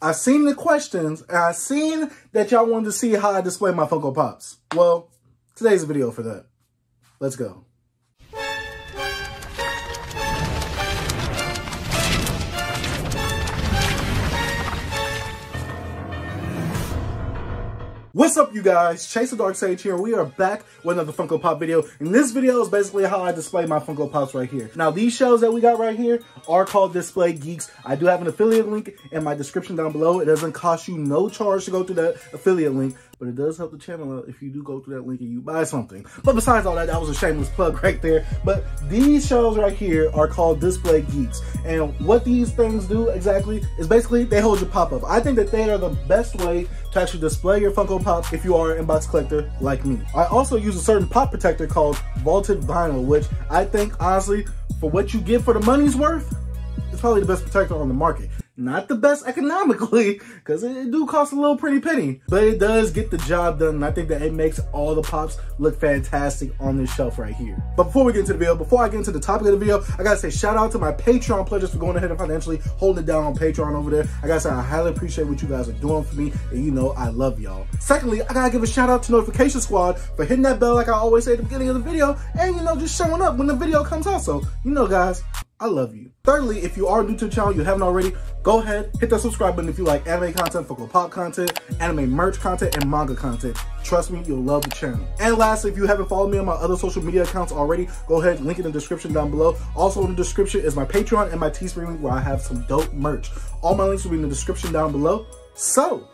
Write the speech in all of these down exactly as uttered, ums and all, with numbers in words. I seen the questions, and I seen that y'all wanted to see how I display my Funko Pops. Well, today's a video for that. Let's go. What's up, you guys? Chase the Dark Sage here. We are back with another Funko Pop video, and this video is basically how I display my Funko Pops right here. Now, these shelves that we got right here are called Display Geeks. I do have an affiliate link in my description down below. It doesn't cost you no charge to go through that affiliate link, but it does help the channel out if you do go through that link and you buy something. But besides all that, that was a shameless plug right there. But these shelves right here are called Display Geeks, and what these things do exactly is basically they hold your pop up. I think that they are the best way to actually display your Funko Pops if you are an inbox collector like me. I also use a certain pop protector called Vaulted Vinyl, which I think, honestly, for what you get for the money's worth, it's probably the best protector on the market. Not the best economically, because it do cost a little pretty penny, but it does get the job done, and I think that it makes all the pops look fantastic on this shelf right here. But before we get into the video, before I get into the topic of the video, I gotta say shout out to my Patreon pledges for going ahead and financially holding it down on Patreon over there. I gotta say I highly appreciate what you guys are doing for me, and you know I love y'all. Secondly, I gotta give a shout out to Notification Squad for hitting that bell like I always say at the beginning of the video, and you know, just showing up when the video comes out. So, you know guys, I love you. Thirdly, if you are new to the channel, you haven't already, go ahead, hit that subscribe button if you like anime content, Funko Pop content, anime merch content, and manga content. Trust me, you'll love the channel. And lastly, if you haven't followed me on my other social media accounts already, go ahead, link in the description down below. Also in the description is my Patreon and my Teespring, where I have some dope merch. All my links will be in the description down below. So,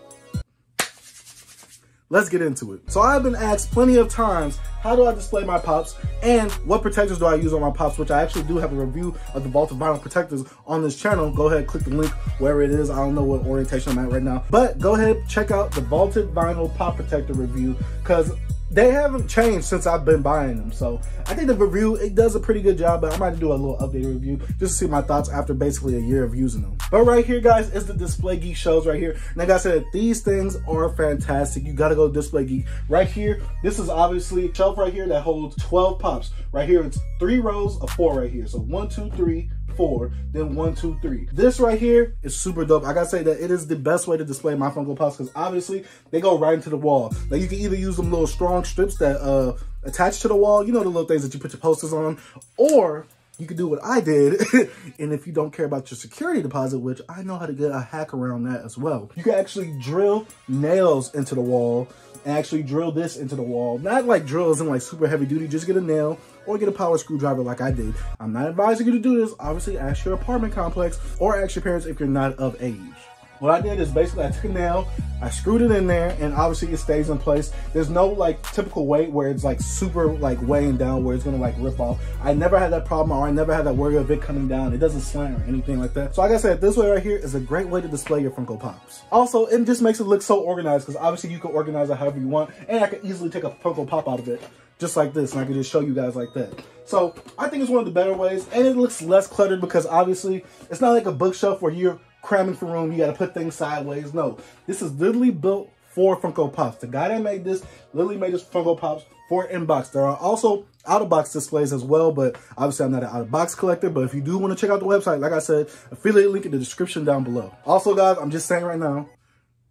let's get into it. So I've been asked plenty of times, how do I display my pops and what protectors do I use on my pops, which I actually do have a review of the Vaulted Vinyl protectors on this channel. Go ahead, click the link wherever it is. I don't know what orientation I'm at right now, but go ahead, check out the Vaulted Vinyl pop protector review, because they haven't changed since I've been buying them. So I think the review, it does a pretty good job, but I might do a little updated review just to see my thoughts after basically a year of using them. But right here, guys, is the Display Geek shelves right here. Like I said, these things are fantastic. You gotta go to Display Geek. Right here, this is obviously a shelf right here that holds twelve pops. Right here, it's three rows of four right here. So one, two, three, four, then one, two, three. This right here is super dope. I gotta say that it is the best way to display my Funko Pops, because obviously they go right into the wall. Like, you can either use them little strong strips that uh attach to the wall, you know, the little things that you put your posters on, or you can do what I did, and if you don't care about your security deposit, which I know how to get a hack around that as well, you can actually drill nails into the wall, and actually drill this into the wall. Not like drills in like super heavy duty, just get a nail or get a power screwdriver like I did. I'm not advising you to do this. Obviously, ask your apartment complex or ask your parents if you're not of age. What I did is basically I took a nail, I screwed it in there, and obviously it stays in place. There's no like typical weight where it's like super like weighing down where it's gonna like rip off. I never had that problem, or I never had that worry of it coming down. It doesn't slant or anything like that. So like I said, this way right here is a great way to display your Funko Pops. Also, it just makes it look so organized, because obviously you can organize it however you want, and I could easily take a Funko Pop out of it just like this, and I can just show you guys like that. So I think it's one of the better ways, and it looks less cluttered, because obviously it's not like a bookshelf where you're cramming for room, you gotta put things sideways. No, this is literally built for Funko Pops. The guy that made this literally made this Funko Pops for inbox. There are also out-of-box displays as well, but obviously I'm not an out-of-box collector. But if you do want to check out the website, like I said, affiliate link in the description down below. Also, guys, I'm just saying right now,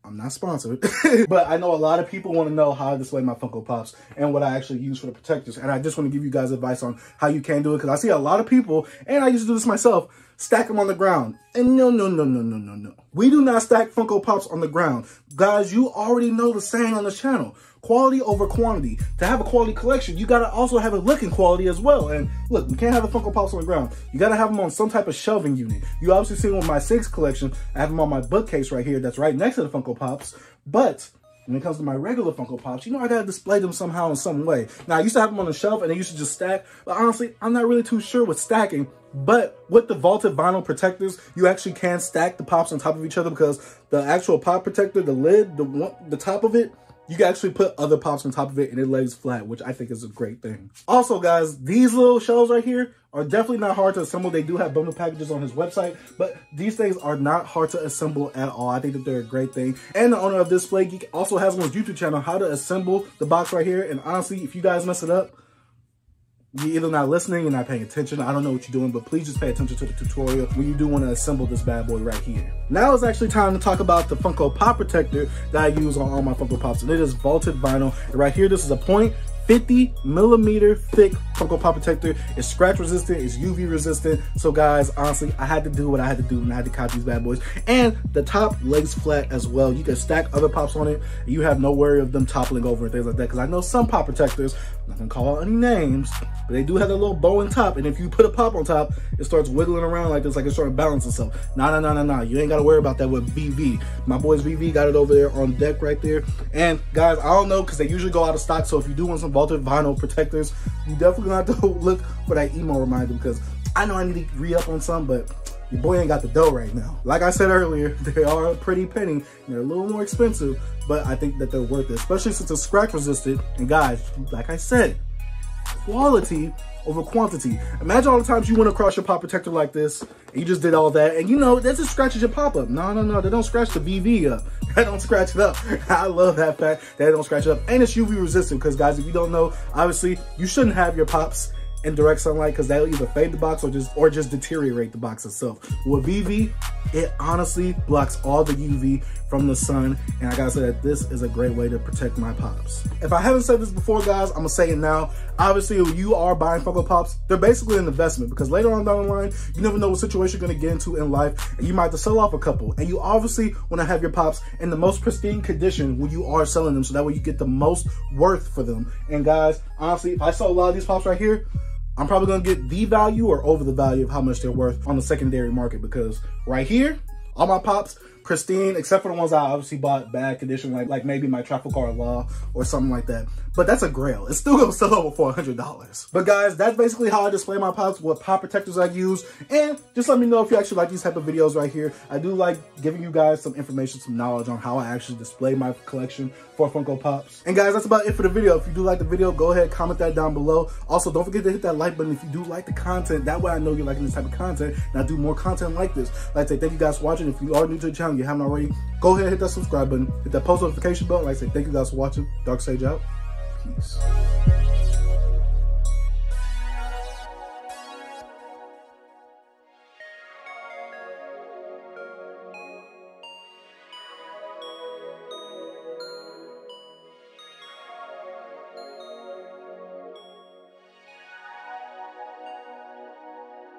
I'm not sponsored, but I know a lot of people want to know how I display my Funko Pops and what I actually use for the protectors. And I just want to give you guys advice on how you can do it, because I see a lot of people, and I used to do this myself, stack them on the ground. And no, no, no, no, no, no, no. We do not stack Funko Pops on the ground. Guys, you already know the saying on the channel, quality over quantity. To have a quality collection, you gotta also have it looking quality as well. And look, we can't have the Funko Pops on the ground. You gotta have them on some type of shelving unit. You obviously see them with my six collection. I have them on my bookcase right here that's right next to the Funko Pops. But when it comes to my regular Funko Pops, you know I gotta display them somehow in some way. Now, I used to have them on the shelf and they used to just stack, but honestly, I'm not really too sure with stacking. But with the Vaulted Vinyl protectors, you actually can stack the pops on top of each other, because the actual pop protector, the lid, the one, the top of it, you can actually put other pops on top of it and it lays flat, which I think is a great thing. Also, guys, these little shelves right here are definitely not hard to assemble. They do have bundle packages on his website, but these things are not hard to assemble at all. I think that they're a great thing. And the owner of Display Geek also has on his YouTube channel how to assemble the box right here. And honestly, if you guys mess it up, you're either not listening, you're not paying attention, I don't know what you're doing, but please just pay attention to the tutorial when you do want to assemble this bad boy right here. Now it's actually time to talk about the Funko Pop protector that I use on all my Funko Pops, and it is Vaulted Vinyl. And right here, this is a point fifty millimeter thick Funko Pop protector. It's scratch resistant, it's U V resistant. So guys, honestly, I had to do what I had to do and I had to copy these bad boys. And the top lays flat as well. You can stack other pops on it. You have no worry of them toppling over and things like that. Cause I know some pop protectors, I'm not gonna call out any names, but they do have a little bow on top. And if you put a pop on top, it starts wiggling around like this, like it's trying to balance itself. Nah, nah, nah, nah, nah. You ain't gotta worry about that with V V. My boys V V got it over there on deck right there. And guys, I don't know, cause they usually go out of stock. So if you do want some Vaulted Vinyl protectors, you definitely gonna have to look for that email reminder, because I know I need to re-up on some, but your boy ain't got the dough right now. Like I said earlier, they are a pretty penny and they're a little more expensive, but I think that they're worth it, especially since it's scratch resistant. And guys, like I said, quality over quantity. Imagine all the times you went across your pop protector like this and you just did all that, and you know that just scratches your pop up. No, no, no, they don't scratch the V V up. They don't scratch it up. I love that fact that they don't scratch it up. And it's U V resistant, because guys, if you don't know, obviously you shouldn't have your pops in direct sunlight, because they'll either fade the box or just or just deteriorate the box itself. With V V, it honestly blocks all the U V from the sun, and I gotta say that this is a great way to protect my pops. If I haven't said this before, guys, I'm gonna say it now. Obviously, if you are buying Funko Pops, they're basically an investment, because later on down the line, you never know what situation you're gonna get into in life, and you might have to sell off a couple, and you obviously wanna have your pops in the most pristine condition when you are selling them, so that way you get the most worth for them. And guys, honestly, if I sell a lot of these pops right here, I'm probably gonna get the value or over the value of how much they're worth on the secondary market, because right here, all my pops, pristine, except for the ones I obviously bought bad condition, like like maybe my Trafalgar Law or something like that. But that's a grail. It's still gonna sell over for a hundred dollars. But guys, that's basically how I display my pops, what pop protectors I use. And just let me know if you actually like these type of videos right here. I do like giving you guys some information, some knowledge on how I actually display my collection for Funko Pops. And guys, that's about it for the video. If you do like the video, go ahead, comment that down below. Also, don't forget to hit that like button if you do like the content. That way I know you're liking this type of content and I do more content like this. Like I say, thank you guys for watching. If you are new to the channel, you haven't already, go ahead and hit that subscribe button, hit that post notification bell. Like I said, thank you guys for watching. Dark Sage out. Peace.